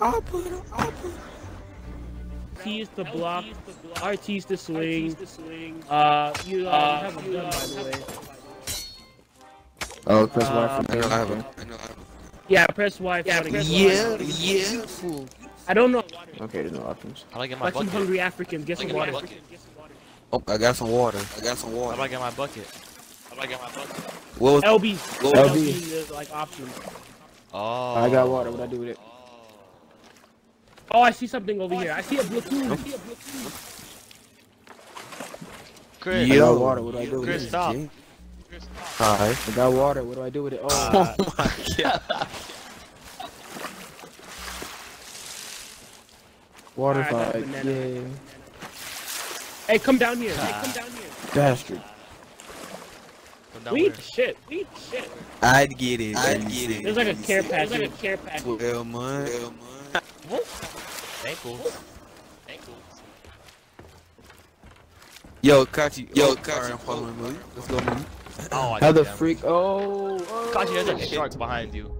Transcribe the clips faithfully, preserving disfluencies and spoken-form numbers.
I'll put it on, I'll put it on. T is to block, R T is to swing. Uh, you uh, uh, have a gun, by the way. Oh, press Y uh, for me. I know I have a, I know I have a. Yeah, press Y for yeah, press yeah, y yeah, fool. I don't know. Okay, there's no options. How do I get my Watch bucket? Watch some hungry Africans, get some water. Oh, I got some water. I got some water. How do I get my bucket? How do I get my bucket? What was L B. L B. L B. Like, options. Oh. I got water, what do I do with it? Oh, I see something over oh, here. I see a blue tube. I see a blue tube. Chris. Yo. I got water. What do I do with Chris, it? Stop. Chris, stop. Hi. I got water. What do I do with it? Oh, uh, oh my God. Water right, fight. Yeah. Hey, come down here. Uh, hey, come down here. Bastard. Weed shit, weed shit. I'd get it. I'd get it. There's like a care package. There's like a care package. Well, man. Well, man. What? Ankles. Ankles. Yo, Kachi. Yo, Kachi. Right, let's go, man. Oh, I How the freak? Oh, oh. Kachi, there's a shark behind you.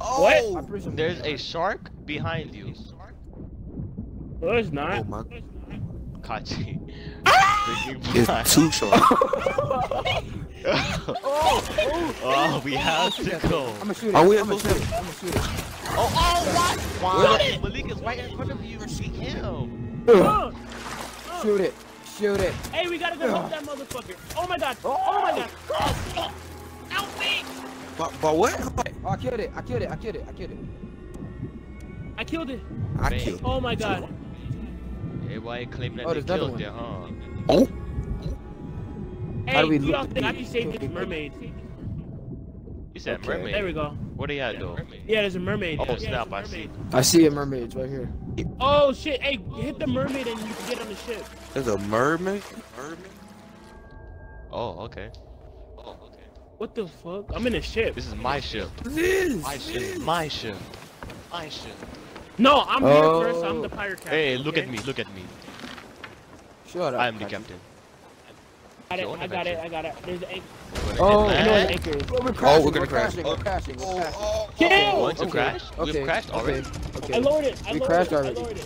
Oh. What? There's a shark behind you. No, there's not. Oh, my. Kachi. It's too sharp. oh, oh, oh, we have to go. I'm gonna shoot it. I'm gonna shoot it. I'm gonna shoot it. Oh, oh, what? What? Malik is right in front of you. Shoot him. Uh, uh. Shoot it. Shoot it. Hey, we gotta go help uh. that motherfucker. Oh my God. Oh, oh my God. Oh, oh. Help me. But, but what? Oh, I killed it. I killed it. I killed it. I killed it. I killed it. I killed it. Oh my God. Everybody claimed that oh, they killed it, huh? Oh. Hey, do you all think I can save this mermaid? You said okay. Mermaid. There we go. What do you got though? Yeah, there's a mermaid. Oh, yeah, snap, I see. I see a mermaid right here. Oh shit, hey, hit the mermaid and you can get on the ship. There's a mermaid? Mermaid? Oh, okay. Oh, okay. What the fuck? I'm in a ship. This is my ship. This My ship. This. My ship. My ship. No, I'm oh. here first. I'm the pirate captain. Hey, look okay? at me. Look at me. Shut up. I'm the captain. I got it, I got it, I got it. There's an anchor. Oh, no, we're crashing, oh, we're, we're crashing, we're crashing, we're crashing. Oh, oh, okay. oh, okay. crash? Okay. We've crashed already. Okay. Okay. I loaded it, I loaded it, crashed I loaded it.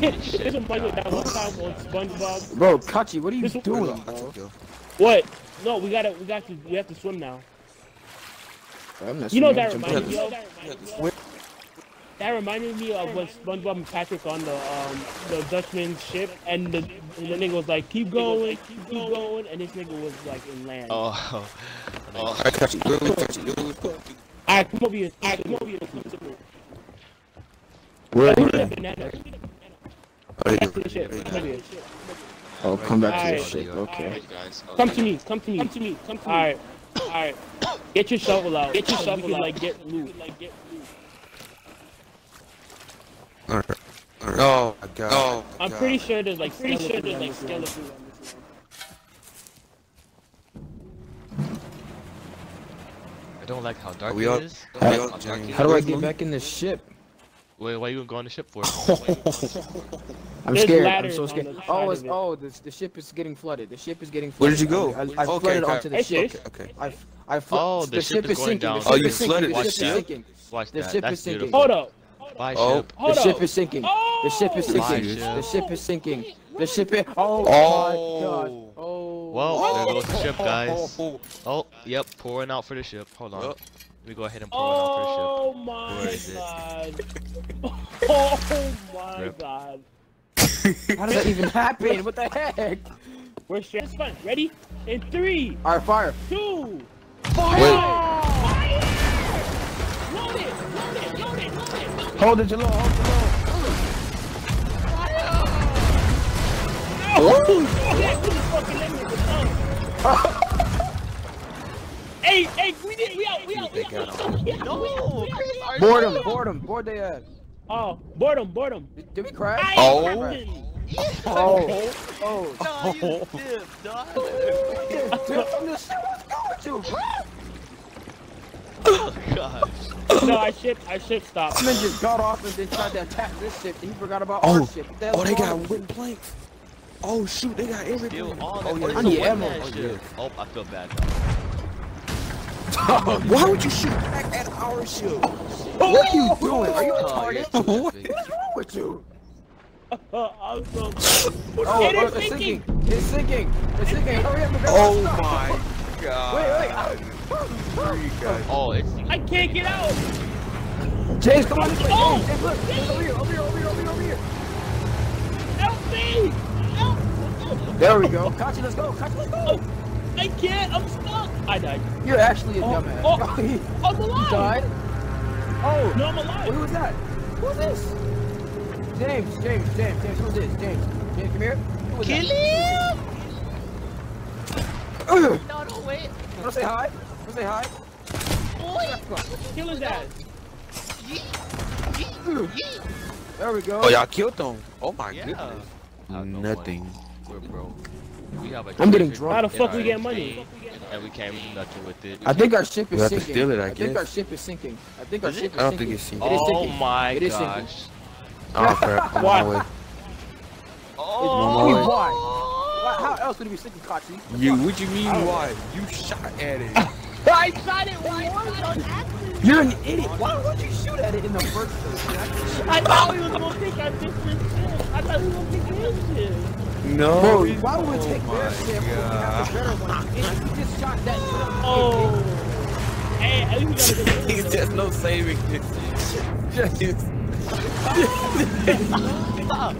There's a bugger that one time on SpongeBob. Bro, Kachi, what are you this doing, bro? What? No, we gotta, we gotta, we have to swim now. I'm not you, know that reminds me, you know that reminds me of? That reminded me of when SpongeBob and Patrick on the um the Dutchman's ship, and the, and the nigga was like, keep going, keep going, and this nigga was like in land. Oh, oh. I got you. I come over here. I come over here. Where are you? Oh, come back to your ship. Okay. Come to me. Come to me. Come to me. Come to me. All right. All right. Get your shovel out. Get your shovel out. Like get loot. Alright. Right. Oh my God. Oh, my I'm God. pretty sure there's like pretty sure there's like skeletons on this one. I don't like how dark it is. How, how, dark how, how do I get back in the ship? Wait, why are you going to the ship for? I'm there's scared. I'm so scared. Oh, it's, oh, the the ship is getting flooded. The ship is getting flooded. Where did you go? I, I, I okay, flooded okay. onto the okay, ship. Okay. okay. I I flooded. Oh, the, the ship, ship is going sinking. Down. Oh, you flooded. The ship is sinking. The ship is sinking. Hold up. Oh, the ship is sinking. The ship is sinking. The ship is sinking. The ship is. Oh, oh my God. Oh. Well, oh. there goes the ship, guys. Oh, yep, pouring out for the ship. Hold on. Yep. Let me go ahead and pour oh it out for the ship. My oh my Rip. God. Oh my God. How did that even happen? What the heck? We're straight. It's fun. Ready? In three. Alright, fire. Two. Fire. Wait. Fire. Load it. Load it. Load it. Load it. Hold it, Jalil, hold it, Jalil. Hey, hey, we did, we out, we out, we out. No, boredom, boredom, bored they ass. Oh, boredom, boredom. Did, did we crash? Oh. Oh. Oh. Oh. Oh. No, you dipped, dog. I'm just saying, what's going to, bro? Oh gosh. No, I ship, I ship stopped. This man just got off and then tried to attack this ship and he forgot about oh. our ship. That's oh, they got wooden planks. Oh shoot, they got everything. Oh, yeah, I need ammo. Oh, yeah. oh, I feel bad now. Oh, why would you shoot back at our shoe? Oh, what are you doing? Are you a target? Oh, what is wrong with you? I'm so sorry. Oh, it is sinking. It's sinking. It's sinking. Hurry up, oh my god. Wait, wait. Where are you guys? Oh, it's I can't get out. James, come on this way. Oh, James, look. James. Over here, over here, over here, over here, over here. Help me. Help. There we go. Kachi, let's go. Kachi, let's go. Oh. I can't! I'm stuck! I died. You're actually a oh, dumbass. Oh, he, I'm alive! You died? Oh! No, I'm alive! Who was that? Who was this? James, James, James, James, who was this? James, James, come here. Who was Kill that? Him! No, no, wait. Wanna say hi? Wanna say hi? Boy! Kill his ass. There we go. Oh, y'all killed him. Oh my yeah. goodness. Uh, no Nothing. Money. We're broke. We have a I'm getting drunk. How the fuck we get money? And we can't do nothing with it. I think our ship is sinking. Steal it, I, I think our ship is sinking. I think our ship is sinking. I don't think it's sinking. Oh it is sinking. my it is gosh. Oh crap. I'm on my way. Oh my why? why? How else would it be sinking, Kachi? You, what do you mean why? You shot at it. I shot it once. You're an idiot. Why would you shoot at it in the first place? I thought we was gonna pick our different ship. I thought we were gonna pick his ship. No. Bro, why would we oh take their ship when we have a better one? If we just shot that shit. Oh. Hey, at least we gotta get there's no saving this. Just use. Stop.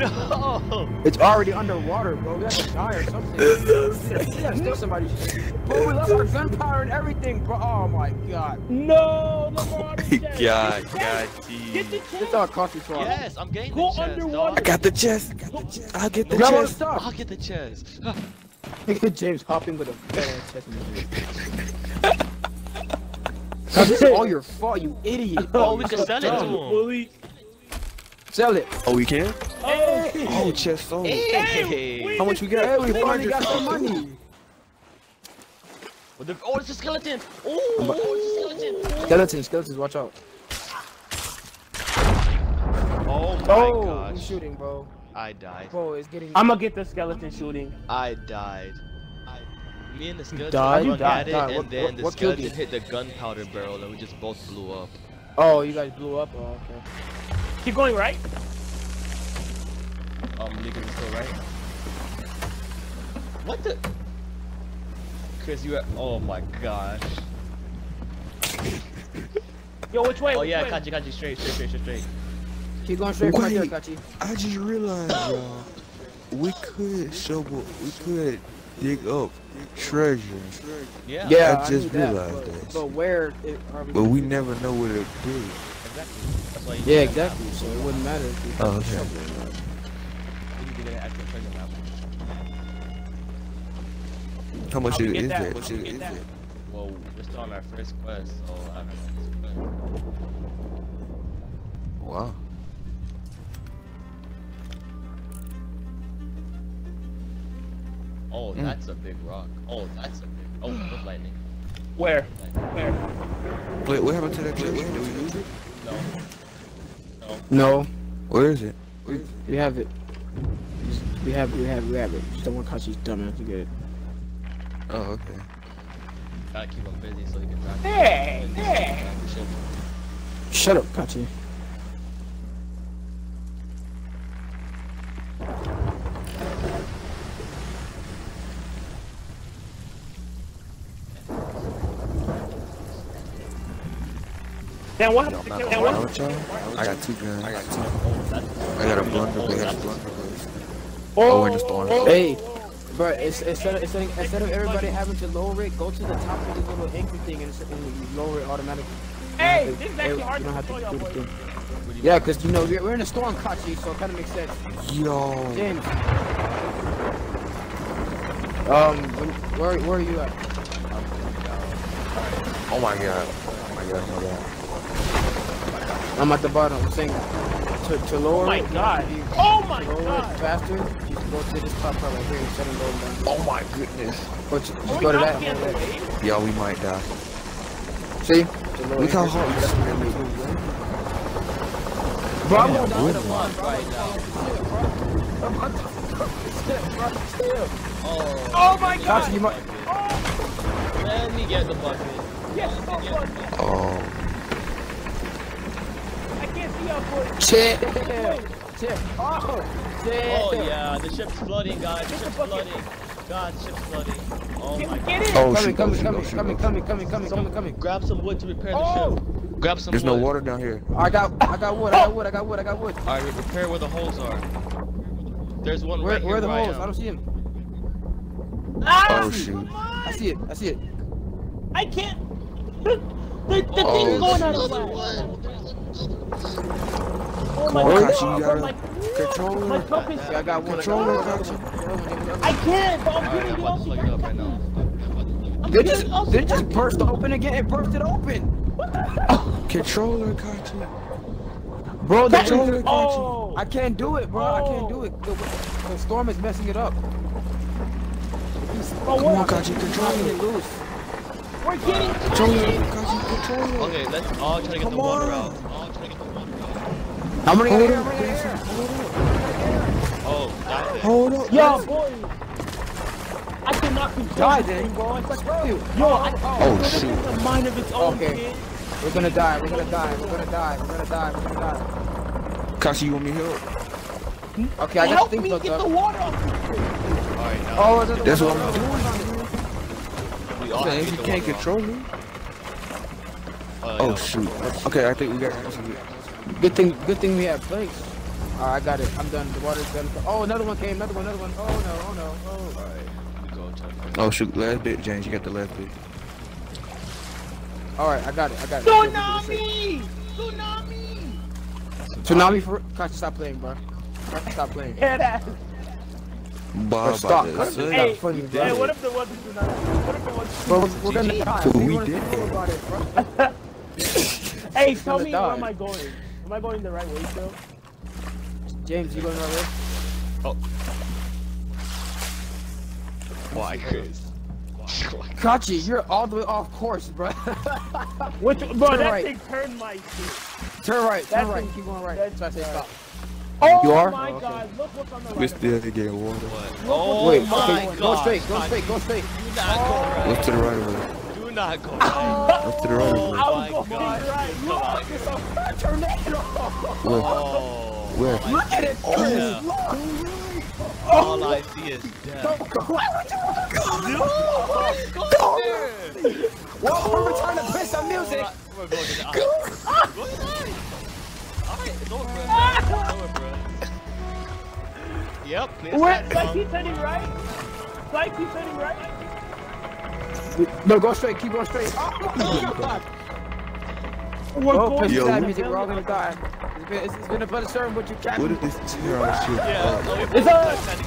No. It's already underwater, bro. We have to die or something. We gotta steal somebody's shit. Bro, we left our gunpowder and everything, bro. Oh my god. No. The water chest. God, God, geez. Get the chest. It's all coffee for Yes, I'm getting Go the chest. Underwater. I got the chest. I got the chest. I'll get the Grab chest. The I'll get the chest. Look at James hopping with a fat chest in his chest. This is all your fault, you idiot. Oh, we can sell it to him. Bully. Sell it. Oh, we can? Oh, hey. oh chest sold. Hey. Hey. How much we got? Hey, we hey, finally got some money. Oh, the, oh, it's a skeleton. Oh, oh it's a skeleton. Skeletons, skeletons, watch out. Oh, my oh, gosh. He's shooting, bro. I died. Bro, it's getting... I'm gonna get the skeleton shooting. I died. I... Me and the skeleton died? Died. At it, died. And what, then what, the what skeleton hit the gunpowder barrel, and we just both blew up. Oh, you guys blew up? Oh, okay. Keep going right. Um, you can go right. What the? Chris, you. Are... Oh my gosh. Yo, which way? Oh which yeah, way? Kachi, Kachi, straight, straight, straight, straight, straight. Keep going straight. Wait, right here, Kachi. I just realized, y'all, we could shovel, we could dig up treasure. Yeah. Yeah, I, I just realized that. But, but where? It, are we but we never know where to be. Exactly. Yeah, exactly. So it wouldn't matter if you oh, okay. How much is it? That? Is it? Is it? Well, we're still on our first quest, so I don't know. Wow. Oh, mm. that's a big rock. Oh, that's a big. Oh, with lightning. Where? Where? Wait, what happened to that treasure? Did we lose it? No. No. No. Where is it? Where is it? We have it. We have we have we have it. Just don't want Kachi's dumbass to get it. Oh, okay. Gotta keep him busy so he can drive. Hey! Hey! Shut up, Kachi. Damn, what happened to Damn, what happened? I got two guns. I got two. I got a blunderbuss. I got a blunderbuss. Oh, in the storm. Hey, bro, it's, instead, of, instead, of, instead of everybody having to lower it, go to the top of this little anchor thing and, and you lower it automatically. Hey, this is actually hard to do it again. Yeah, because, you know, we're, we're in a storm, Kachi, so it kind of makes sense. Yo. James. Um, where, where are you at? Oh my god. Oh my god, oh my god. I'm at the bottom. I'm saying to, to lower. Oh my god! You, oh my lower god! Faster. You can go to this top part right here and shut it down. Oh my goodness! But you, just go to that. Way. Yeah, we might die. See? Look how hard this is. Bro, I'm going down to the bottom right now. I'm on top. Step, bro. Step. Oh my god! Gosh, you might. Oh. Let me get the bucket. Yes, oh, get bucket. Oh. I can't see how far. Chip. Chip. Oh. Chip. Oh, yeah. The ship's flooding, guys. The ship's flooding. God, ship's flooding. Oh, get, my get God. Oh, coming, coming, coming, coming, coming, coming, coming, coming, coming. Grab some wood to repair oh. the ship. Grab some There's wood. There's no water down here. I got, I got wood, I got wood, I got wood, I got wood. All right, repair where the holes are. There's one where, right where here. Where are the right holes? Out. I don't see him. Ah, oh, shoot. I see it, I see it. I can't. the the oh, thing's going out of oh, my God. Kachi, oh, my Controller. My focus. Yeah, I got one. Controller, Kachi. I can't. But I'm getting right, the open. Right now. I'm they just, they just, just burst open again. It burst it open. Controller, Kachi. Bro, the controller, Kachi. Oh. I can't do it, bro. Oh. I can't do it. The, the storm is messing it up. Bro, Come on, Kachi. Controller. Loose. We're getting controller, Kachi. Controller. Okay, let's all try to get Come the water on. out. All try to get the water out. I'm gonna get it. Hold up, yo, boy. I cannot control this thing, bro. It's like, bro. Yo, I, oh, oh shit. It's a mind of its own, okay. Kid. We're gonna die. We're gonna die. We're gonna die. We're gonna die. We're gonna die. Kachi, you want me to help? Okay, I got help things me get up. the water off. Alright, now. Oh, that's, that's what I'm doing. We all man, if you can't control off. me. Uh, oh no. shoot. Okay, I think we got. Good thing. Good thing we have plates. Alright, I got it. I'm done. The water's done. Oh, another one came. Another one. Another one. Oh no. Oh no. Oh. Alright. Go time. Oh shoot. Last bit, James. You got the last bit. Alright, I got it. I got it. Tsunami! Tsunami! Tsunami for. Kachi, stop playing, bro. Kachi, stop playing. Yeah, that. Bob, stop. Hey, funny, bro. Hey, what if there wasn't tsunami? What if there wasn't? Bro, we're, we're gonna die. So we did. About it, bro. Hey, tell me where am I going? Am I going the right way still? James, you going right away? Oh. Why, Chris? Kachi, you're all the way off course, bro. Which, bro, turn that right. thing turned my shit. Turn right, turn that right, thing, keep going right. That's so I say stop. Oh you are? my oh, okay. god, look what's on the right. We still have to get water. Oh Wait, my okay. god. Go straight, go straight, go straight. Do not oh. go right. Look to the right away. Do not go right. Look to the right away. Oh I'm going right. Look, it's a tornado. Oh. Where? Look at it! Oh, yeah. oh, All I see is death. Don't go! Why would you want to go? No! Go! Go! There. Well, oh. we're trying to play some music! We're going to die. Go! Go to die! Alright, it's over, bro. It's over, bro. Yep, please. Wait, like keep turning right? Like keep turning right? No, go straight, keep going straight. Oh, oh God! We're oh, going to die, music. We're all gonna die. It's, it's been a pleasure serving with you, Captain. What is this? Here, I shoot. Yeah, no, it's us.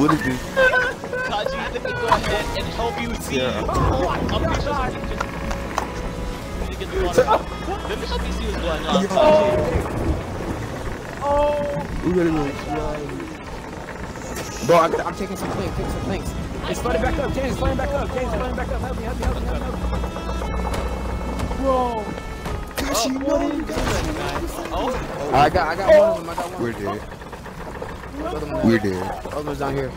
What is this? Kachi, let me go ahead and help you see. Yeah. Oh, I'm gonna just get the water. Let me help you see what's going on. Oh. Oh. We're gonna go. Bro, I gotta, I'm taking some things. Taking some things. It's flooding back up. James, flooding back up. James, flooding back up. Help me, help me, help me, help me. Bro. Oh, what are you doing, guys? Oh, I got, I got oh. one of them. I got one. We're dead. Oh. We're dead. Others down here.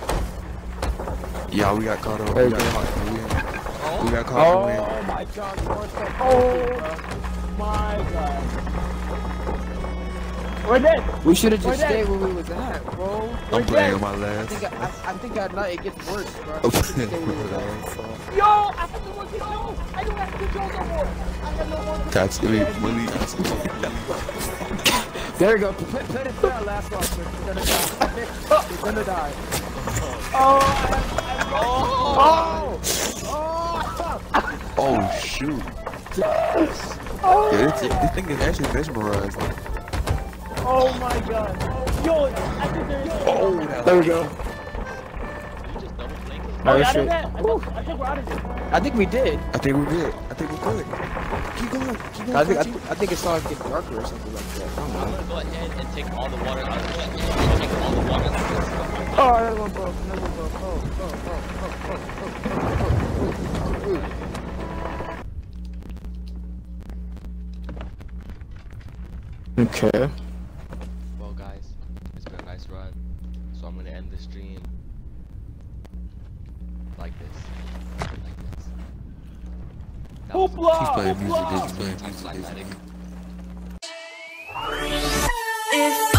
Yeah, we got caught up. We got caught. Oh. We got caught. Oh, oh my God! Oh my God! We're dead. We should have just stayed where we was at, bro. We're I'm playing my last. I think I, I, I think at night it gets worse, bro. Yo, I have to work it out. I don't have to control no more. I have no more. That's really really. There you go. Play, play this down last loss. We're gonna die. We're gonna die. Oh! Oh! Oh! Oh! Shoot! Oh! Yeah, this, this thing is actually mesmerized. Oh my God! Yo, I think there is. Oh! There we go. Oh, I, think, I think we're out of it. I think we did. I think we did. I think we could. Keep going. Keep going. I think I, th I think it started getting darker or something like that. I'm gonna go ahead and take all the water out of it. Take all the water out of it. Oh, another one broke. Another one broke. Oh, oh, oh, oh, oh, oh, oh, oh, oh. Okay. Well, guys, it's been a nice run, so I'm gonna end the stream. Like this. Like this. Hoopla! He's playing music, he's playing music. He's playing music.